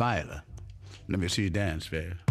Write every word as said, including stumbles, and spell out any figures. Viola. Let me see you dance, baby.